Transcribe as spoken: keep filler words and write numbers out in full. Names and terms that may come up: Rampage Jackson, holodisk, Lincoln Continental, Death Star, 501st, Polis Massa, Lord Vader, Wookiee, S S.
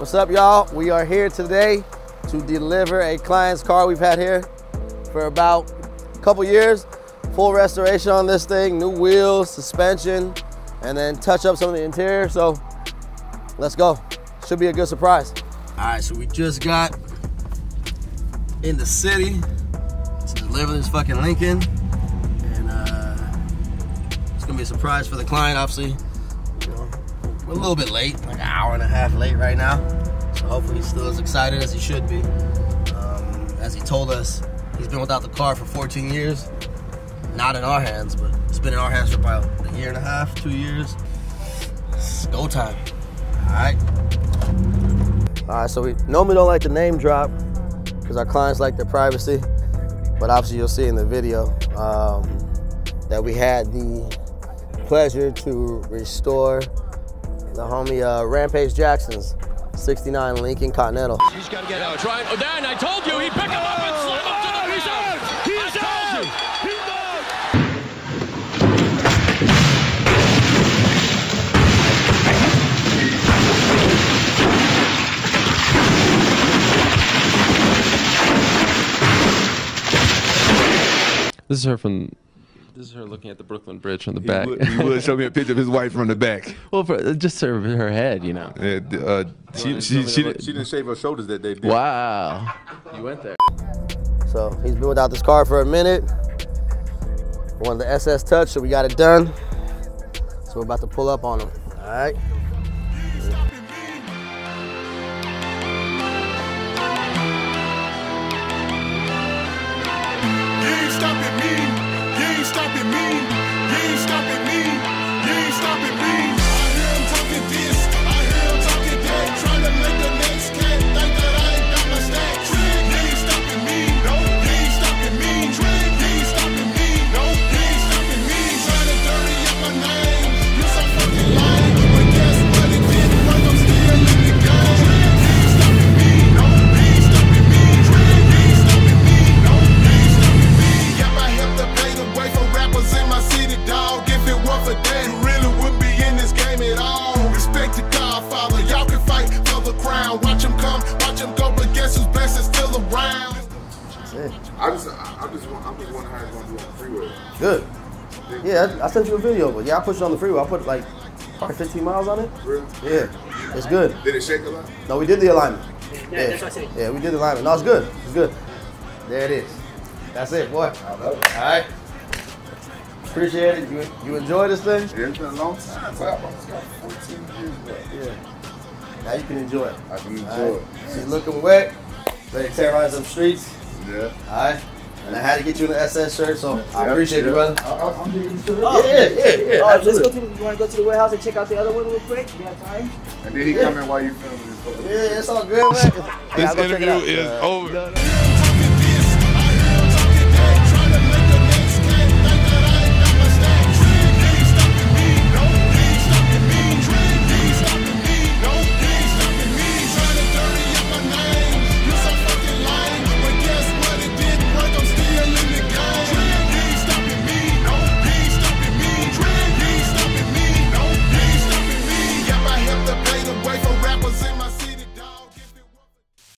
What's up, y'all? We are here today to deliver a client's car we've had here for about a couple years. Full restoration on this thing, new wheels, suspension, and then touch up some of the interior. So let's go. Should be a good surprise. All right, so we just got in the city to deliver this fucking Lincoln. And uh, it's gonna be a surprise for the client, obviously. You know, we're a little bit late, like an hour and a half late right now. So hopefully he's still as excited as he should be. Um, as he told us, he's been without the car for fourteen years. Not in our hands, but it's been in our hands for about a year and a half, two years. It's go time. All right. All right, so we normally don't like to name drop because our clients like their privacy, but obviously you'll see in the video um, that we had the pleasure to restore the homie uh, Rampage Jackson's sixty-nine Lincoln Continental. He's got to get out. Try. Oh, Dan, I told you, he picked him up and slammed him to the, he's out. He's out. He's out. This is her from. This is her looking at the Brooklyn Bridge from the he back. Would, he would show me a picture of his wife from the back. Well, for, just her, her head, you know. Yeah, uh, she, she, she, she, did, she didn't shave her shoulders that day. Did. Wow, you went there. So he's been without this car for a minute. We wanted the S S touch, so we got it done. So we're about to pull up on him. All right. I just, I, I'm just, I'm just wondering how it's gonna do on the freeway. Good. Yeah, I sent you a video, but yeah, I pushed it on the freeway. I put like probably fifteen miles on it. Really? Yeah, it's good. Did it shake a lot? No, we did the alignment. Yeah, yeah. That's what I said. Yeah, we did the alignment. No, it's good. It's good. There it is. That's it, boy. I love it. All right. Appreciate it. You, you enjoy this thing? Yeah, it's been a long time. fourteen years. Yeah. Now you can enjoy it. I can enjoy right. it. She's looking wet. Ready to terrorize them streets. Yeah. Alright. And I had to get you an S S shirt, so yeah, I appreciate yeah. you, brother. Uh, I'm getting to it. Oh, yeah, yeah, yeah. Alright, let's go to, you want to go to the warehouse and check out the other one real quick? You have time? And then he yeah. come in while you filming this. Yeah, it's all good, man. This interview is uh, over. No, no.